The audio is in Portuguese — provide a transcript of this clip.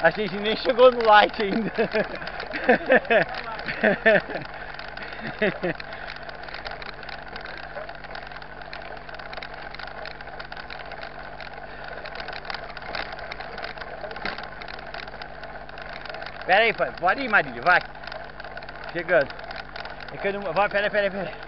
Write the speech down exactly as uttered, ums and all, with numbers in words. A gente nem chegou no light ainda. Pera aí, pode ir, Marília, vai. Chegando. É que eu não... Vai, pera aí, pera aí, pera aí.